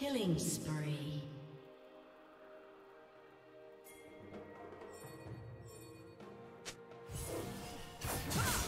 Killing spree. Ha!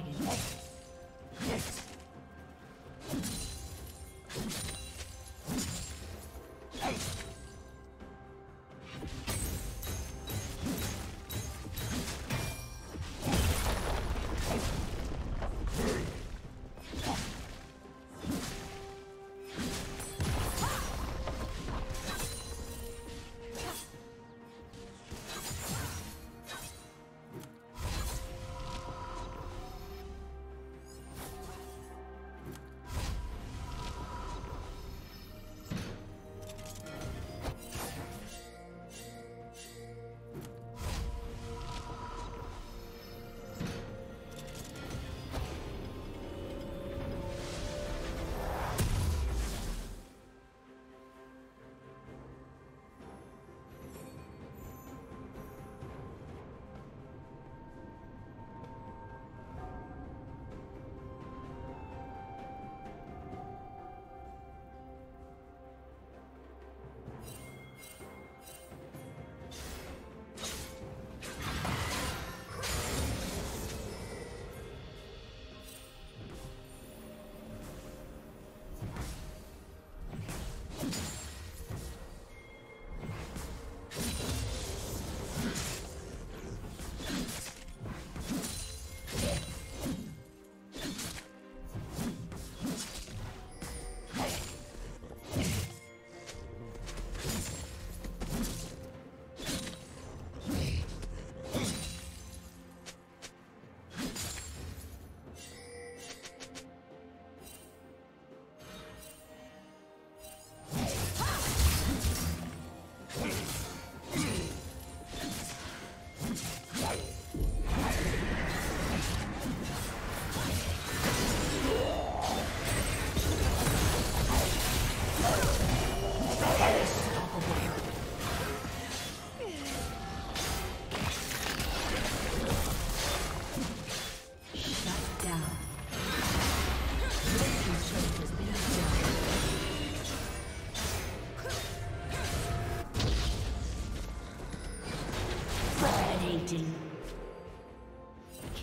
dragon.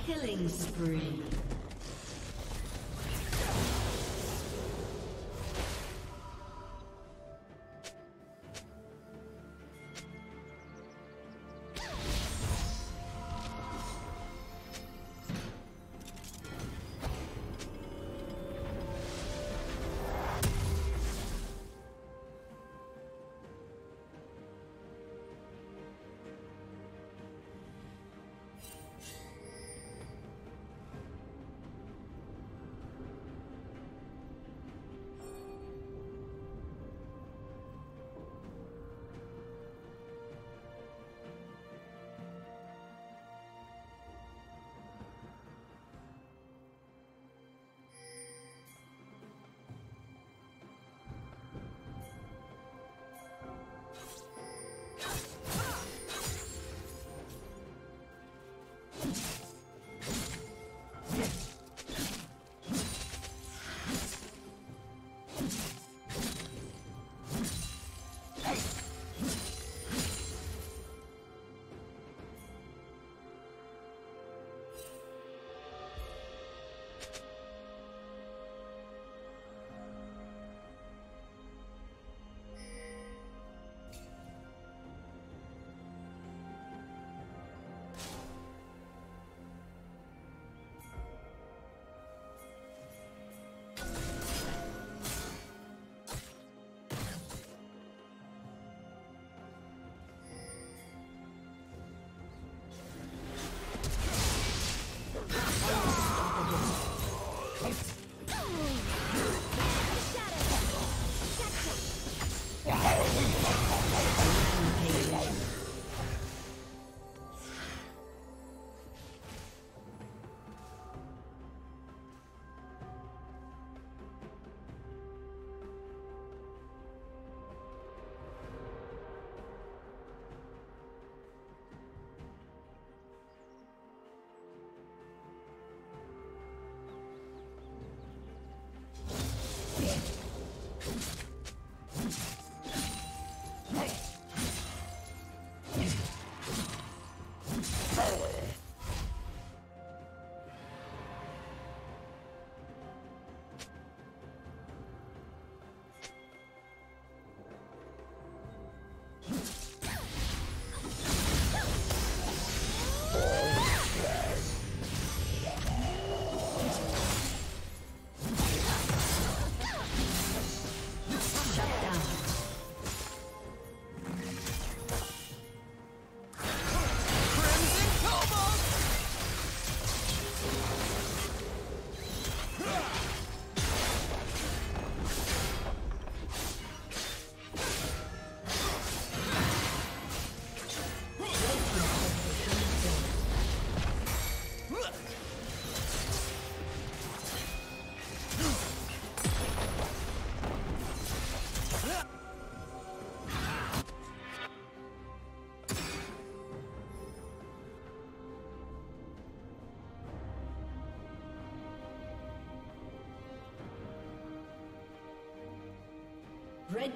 Killing spree. Red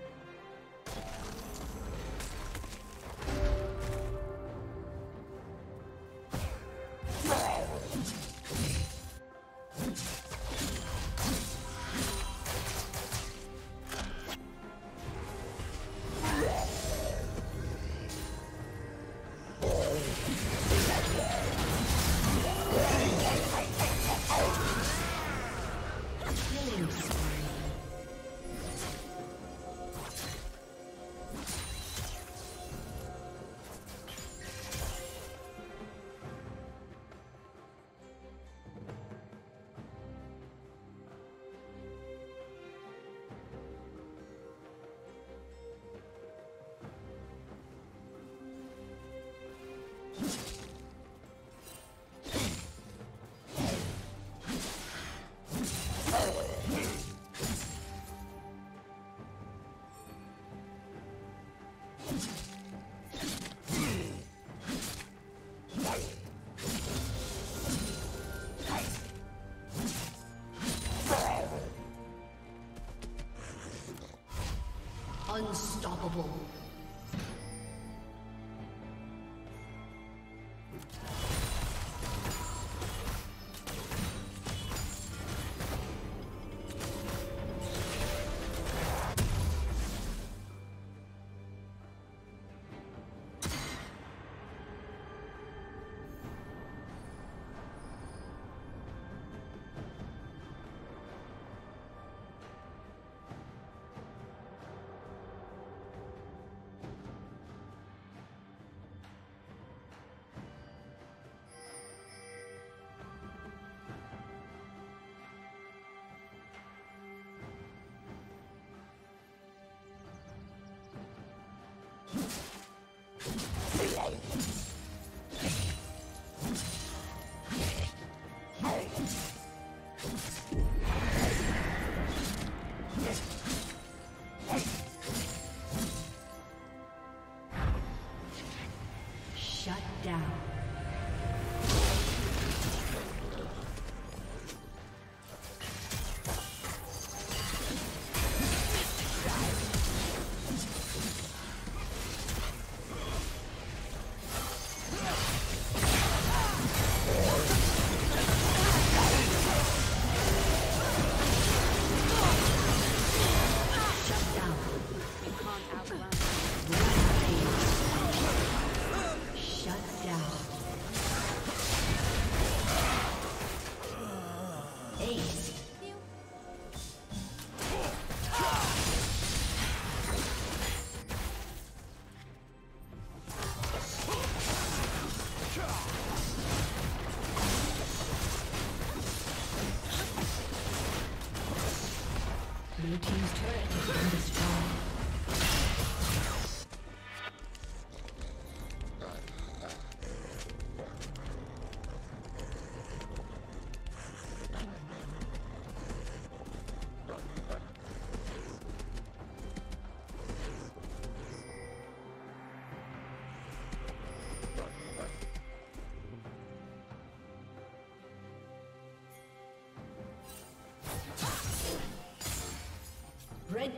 Unstoppable. Shut down. Blue Team's turret has been destroyed. Red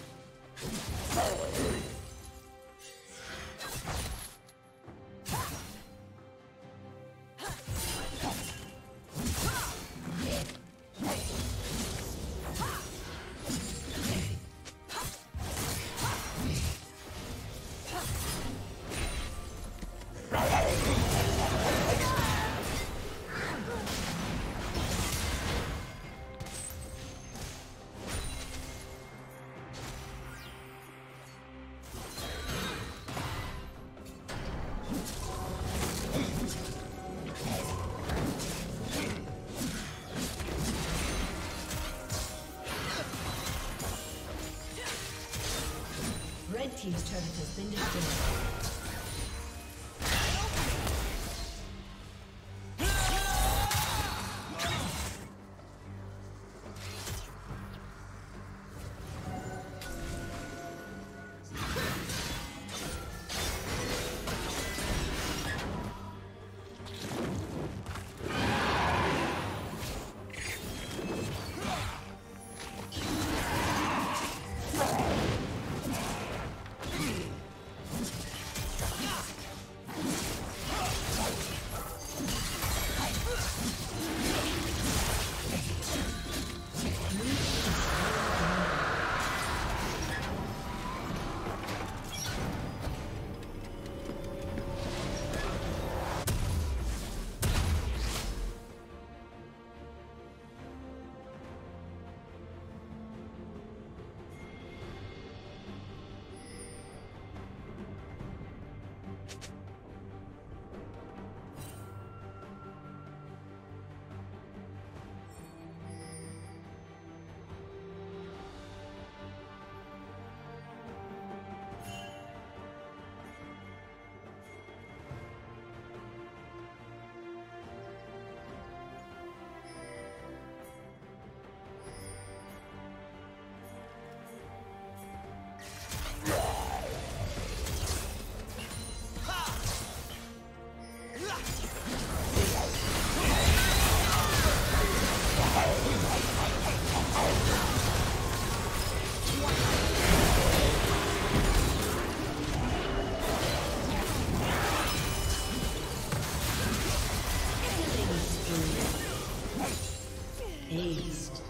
Team's turret has been destroyed. Aced.